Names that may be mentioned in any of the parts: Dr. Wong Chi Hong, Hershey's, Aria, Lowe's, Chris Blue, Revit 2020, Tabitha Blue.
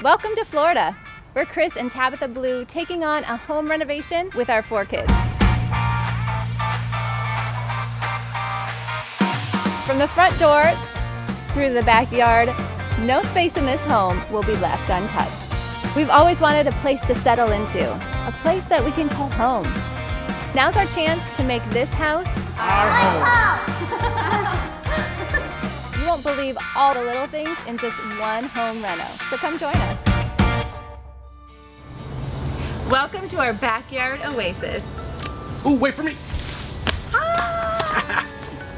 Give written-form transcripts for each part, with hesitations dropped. Welcome to Florida. We're Chris and Tabitha Blue taking on a home renovation with our 4 kids. From the front door through the backyard, no space in this home will be left untouched. We've always wanted a place to settle into, a place that we can call home. Now's our chance to make this house our home. You won't believe all the little things in just one home reno, so come join us. Welcome to our backyard oasis. Ooh, wait for me. Ah!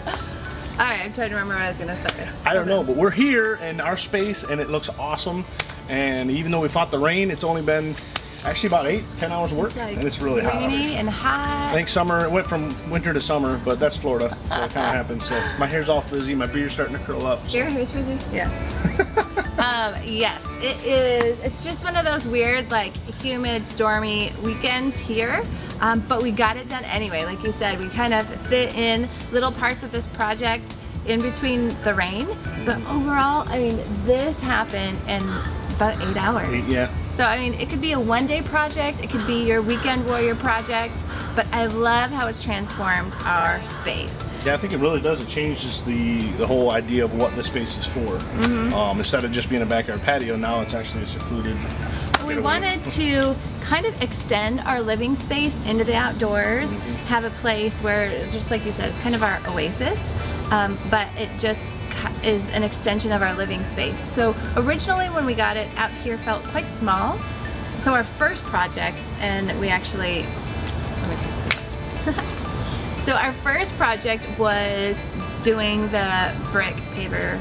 All right, I'm trying to remember what I was gonna say. I don't know, but we're here in our space and it looks awesome. And even though we fought the rain, it's only been actually about 8-10 hours of work. It's like, and it's really hot. Rainy and hot. I think summer, it went from winter to summer, but that's Florida, so it kind of happens. So my hair's all frizzy, my beard's starting to curl up. So. Your hair's frizzy? Yeah. Yes, it is. It's just one of those weird, like, humid, stormy weekends here, but we got it done anyway. Like you said, we kind of fit in little parts of this project in between the rain, but overall, I mean, this happened in about 8 hours. Yeah. So, I mean, it could be a one-day project, it could be your weekend warrior project, but I love how it's transformed our space. Yeah, I think it really does. It changes the whole idea of what the space is for. Mm-hmm. Instead of just being a backyard patio, now it's actually a secluded. We wanted to kind of extend our living space into the outdoors, mm-hmm. have a place where, just like you said, it's kind of our oasis, but it just is an extension of our living space. So originally when we got it out here felt quite small. So our first project, and we actually, so our first project was doing the brick pavers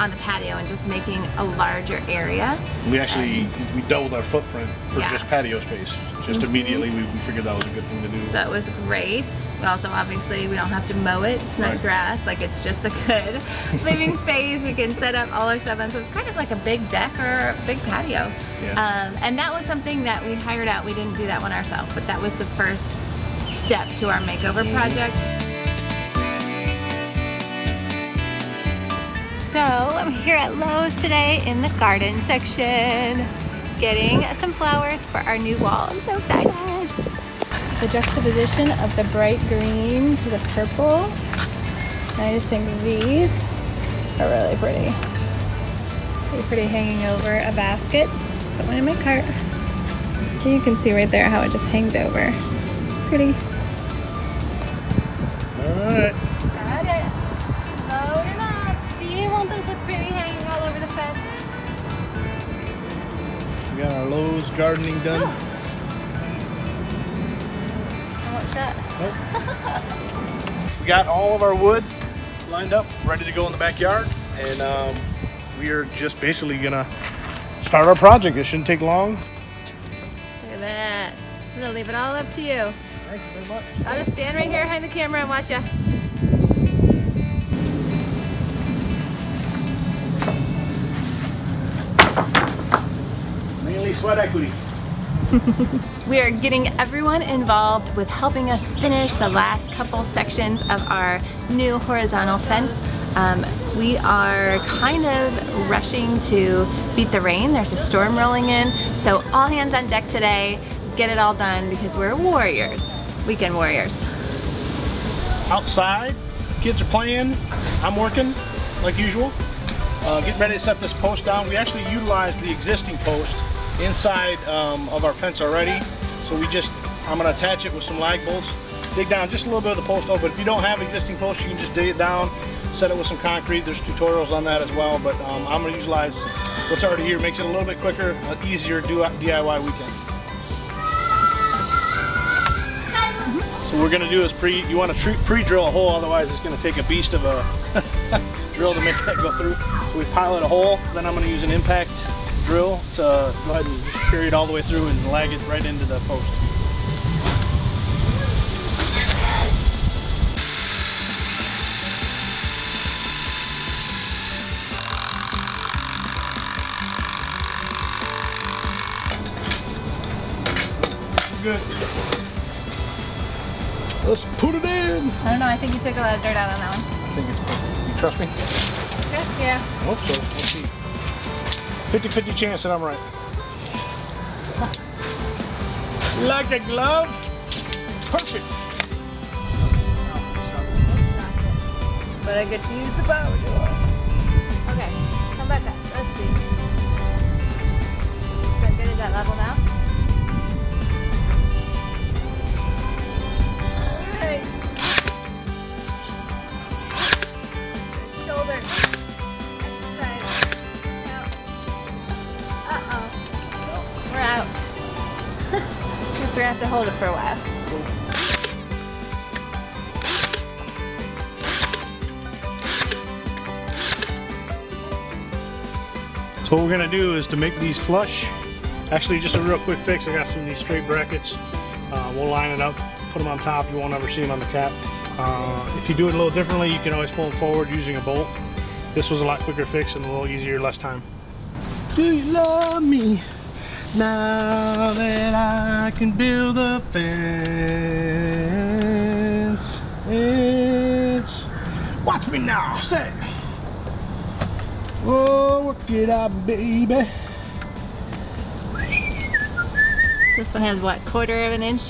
on the patio and just making a larger area. We actually we doubled our footprint for just patio space. Just immediately we figured that was a good thing to do. That was great. We also obviously we don't have to mow it. It's not grass. Like it's just a good living space. We can set up all our stuff on. So it's kind of like a big deck or a big patio. Yeah. And that was something that we hired out. We didn't do that one ourselves, but that was the first step to our makeover project. So I'm here at Lowe's today in the garden section, getting some flowers for our new wall. I'm so excited. The juxtaposition of the bright green to the purple. I just think these are really pretty. They're pretty hanging over a basket. Put one in my cart. So you can see right there how it just hangs over. Pretty. Alright. Got it. Load it up. See, won't those look pretty hanging all over the fence? We got our Lowe's gardening done. I won't shut. Nope. We got all of our wood lined up, ready to go in the backyard. And we are just basically going to start our project. It shouldn't take long. Look at that. I'm going to leave it all up to you. Thank you very much. I'll just stand right here behind the camera and watch ya. Mainly sweat equity. We are getting everyone involved with helping us finish the last couple sections of our new horizontal fence. We are kind of rushing to beat the rain. There's a storm rolling in, so all hands on deck today. Get it all done because we're warriors, weekend warriors. Outside, kids are playing, I'm working like usual. Getting ready to set this post down. We actually utilized the existing post inside of our fence already. So we just, I'm gonna attach it with some lag bolts, dig down just a little bit of the post over. But if you don't have existing posts, you can just dig it down, set it with some concrete. There's tutorials on that as well, but I'm gonna utilize what's already here. Makes it a little bit quicker, easier DIY weekend. So what we're gonna do is you wanna pre-drill a hole, otherwise it's gonna take a beast of a drill to make that go through. So we pilot a hole, then I'm gonna use an impact drill to go ahead and just carry it all the way through and lag it right into the post. Good. Let's put it in! I don't know, I think you took a lot of dirt out on that one. I think it's perfect. You trust me? Yes, yeah. I hope so. We'll see. 50-50 chance that I'm right. Like a glove, perfect. But I get to use the power door. Okay, come back up. Let's see. Is that good? Is that level now? Alright. Shoulder. Exercise. Out. Uh-oh. We're out. We're gonna have to hold it for a while. So what we're gonna do is to make these flush. Actually, just a real quick fix. I got some of these straight brackets. We'll line it up, put them on top. You won't ever see them on the cap. If you do it a little differently, you can always pull them forward using a bolt. This was a lot quicker fix and a little easier, less time. Do you love me? Now that I can build a fence, watch me now, say, oh, work it out, baby. This one has what, 1/4 of an inch?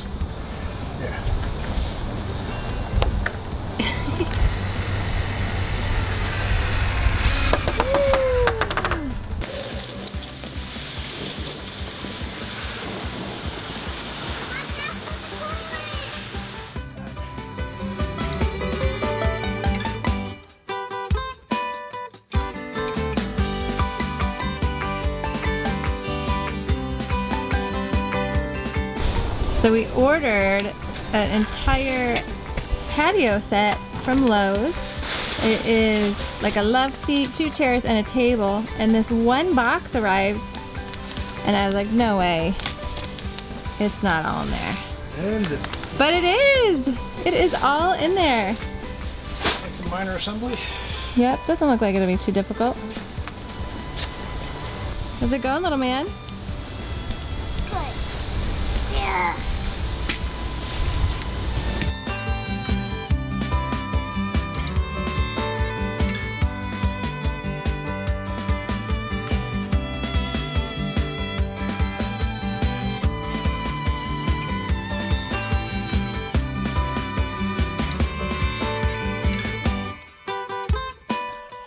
So we ordered an entire patio set from Lowe's. It is like a love seat, 2 chairs, and a table. And this one box arrived, and I was like, no way. It's not all in there. But it is! It is all in there. It's a minor assembly. Yep, doesn't look like it'll be too difficult. How's it going, little man? Good. Yeah.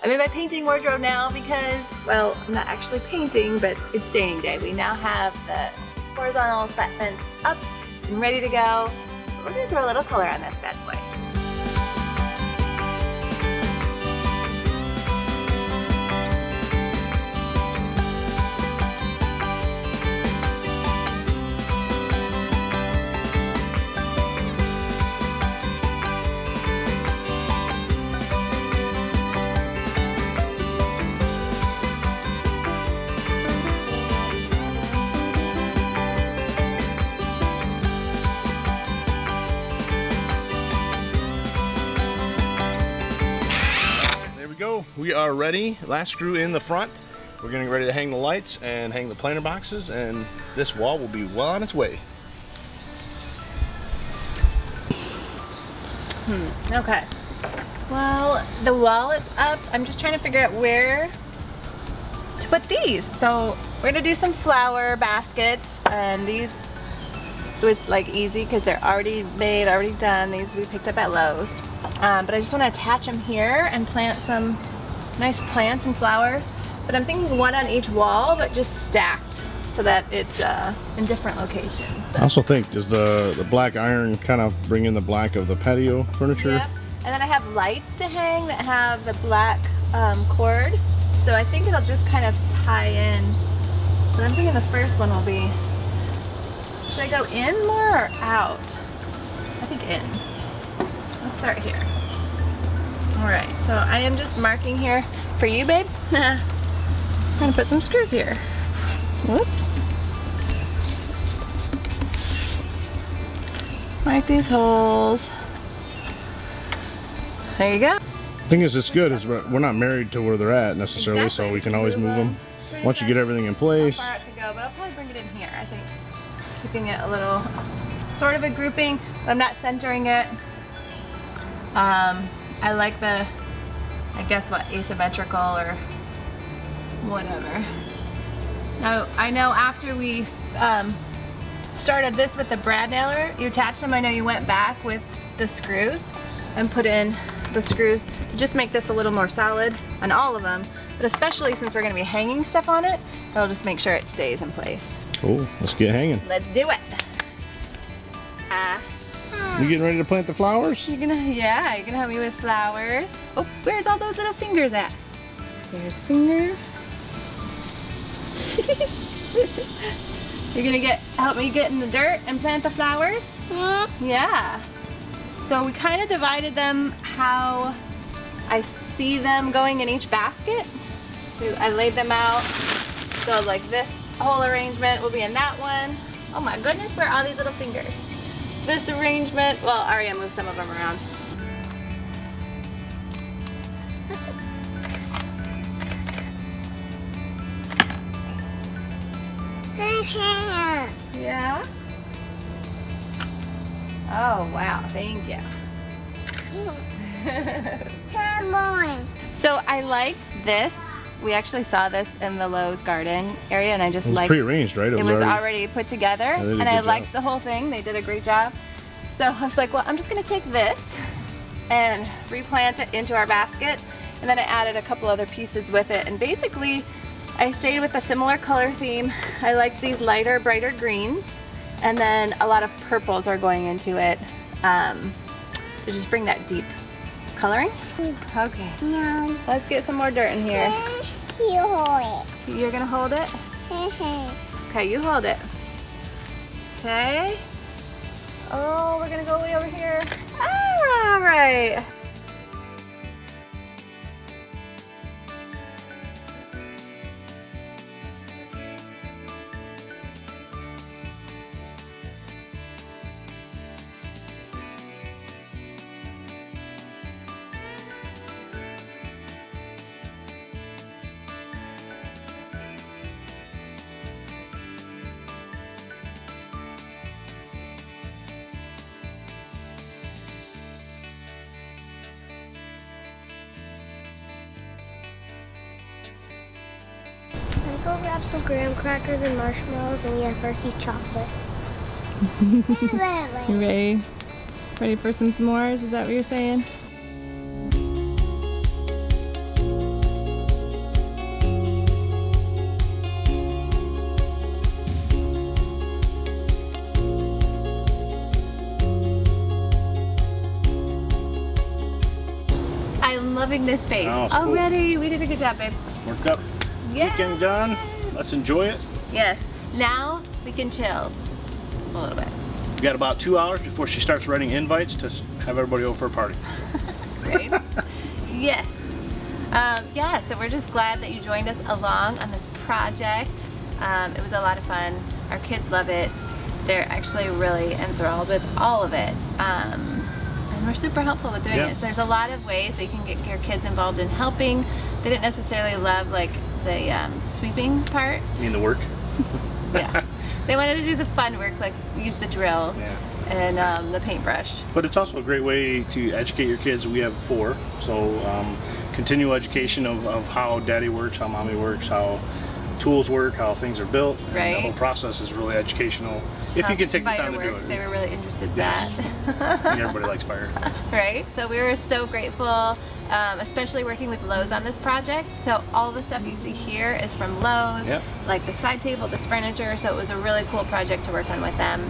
I'm in my painting wardrobe now because, well, I'm not actually painting, but it's staining day. We now have the horizontal slat fence up and ready to go. We're gonna throw a little color on this bad boy. We are ready. Last screw in the front. We're getting ready to hang the lights and hang the planter boxes, and this wall will be well on its way. Okay. Well, the wall is up. I'm just trying to figure out where to put these. So we're gonna do some flower baskets, and these, it was like easy because they're already made, already done. These we picked up at Lowe's. But I just want to attach them here and plant some nice plants and flowers. But I'm thinking one on each wall, but just stacked so that it's in different locations. So. I also think, does the black iron kind of bring in the black of the patio furniture? Yep. And then I have lights to hang that have the black cord. So I think it'll just kind of tie in. But I'm thinking the first one will be, should I go in more or out? I think in. Let's start here. All right, so I am just marking here for you, babe. I'm gonna put some screws here. Whoops. Mark these holes. There you go. The thing is, it's good is we're not married to where they're at necessarily, exactly. So we can always move them. Once you get everything in place. How far out to go, but I'll probably bring it in here, I think. Keeping it a little, sort of a grouping, but I'm not centering it. I like the, I guess what, asymmetrical or whatever. Now, I know after we started this with the brad nailer, you attached them. I know you went back with the screws and put in the screws to just make this a little more solid on all of them, but especially since we're going to be hanging stuff on it, it'll just make sure it stays in place. Cool, let's get hanging. Let's do it. You getting ready to plant the flowers? You're gonna help me with flowers. Oh, where's all those little fingers at? There's a finger. You're gonna help me get in the dirt and plant the flowers? Yeah. So we kind of divided them how I see them going in each basket. I laid them out. So like this whole arrangement will be in that one. Oh my goodness, where are all these little fingers? This arrangement, well, Aria moved some of them around. Yeah? Oh, wow, thank you. Come on. So I liked this. We actually saw this in the Lowe's garden area, and I just liked it. It was pre-arranged, right? It was already put together, and I liked the whole thing. They did a great job. So I was like, well, I'm just going to take this and replant it into our basket, and then I added a couple other pieces with it, and basically I stayed with a similar color theme. I liked these lighter, brighter greens, and then a lot of purples are going into it to just bring that deep coloring. Okay, no. Let's get some more dirt in here. You're gonna hold it? Okay, you hold it. Okay. Oh, we're gonna go way over here. All right. Go grab some graham crackers and marshmallows, and we have Hershey's chocolate. You ready? Ready for some s'mores? Is that what you're saying? I'm loving this space. Oh, already, cool. We did a good job, babe. Worked up. Yes. Weekend done. Let's enjoy it. Yes. Now we can chill a little bit. We got about 2 hours before she starts writing invites to have everybody over for a party. Great. Yes. Yeah. So we're just glad that you joined us along on this project. It was a lot of fun. Our kids love it. They're actually really enthralled with all of it. And we're super helpful with doing it. So there's a lot of ways that you can get your kids involved in helping. They didn't necessarily love like the sweeping part. You mean the work? Yeah. They wanted to do the fun work, like use the drill and the paintbrush. But it's also a great way to educate your kids. We have 4, so continual education of how daddy works, how mommy works, how tools work, how things are built. Right. And the whole process is really educational. If you can take the time to do it. They were really interested in that. And everybody likes fire. Right? So we were so grateful, especially working with Lowe's on this project. So all the stuff you see here is from Lowe's, like the side table, this furniture. So it was a really cool project to work on with them.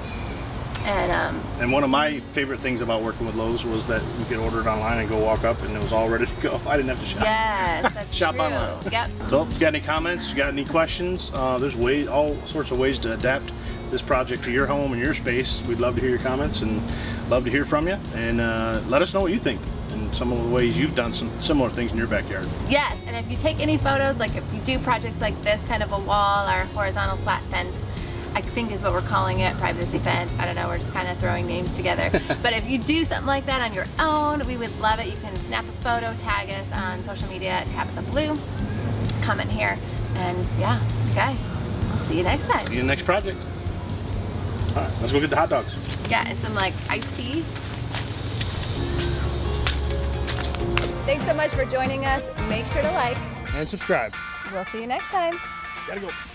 And one of my favorite things about working with Lowe's was that you could order it online and go walk up and it was all ready to go. I didn't have to shop. Yes, that's shop true. Online. Yep. So if you got any comments, you got any questions, there's all sorts of ways to adapt this project to your home and your space. We'd love to hear your comments and love to hear from you. And let us know what you think and some of the ways you've done some similar things in your backyard. Yes, and if you take any photos, like if you do projects like this, kind of a wall or a horizontal flat fence, I think is what we're calling it, privacy fence. I don't know, we're just kind of throwing names together. But if you do something like that on your own, we would love it. You can snap a photo, tag us on social media at Tabitha Blue, comment here, and yeah, guys, we'll see you next time. See you in the next project. All right, let's go get the hot dogs. Yeah, and some like iced tea. Thanks so much for joining us. Make sure to like and subscribe. We'll see you next time. Gotta go.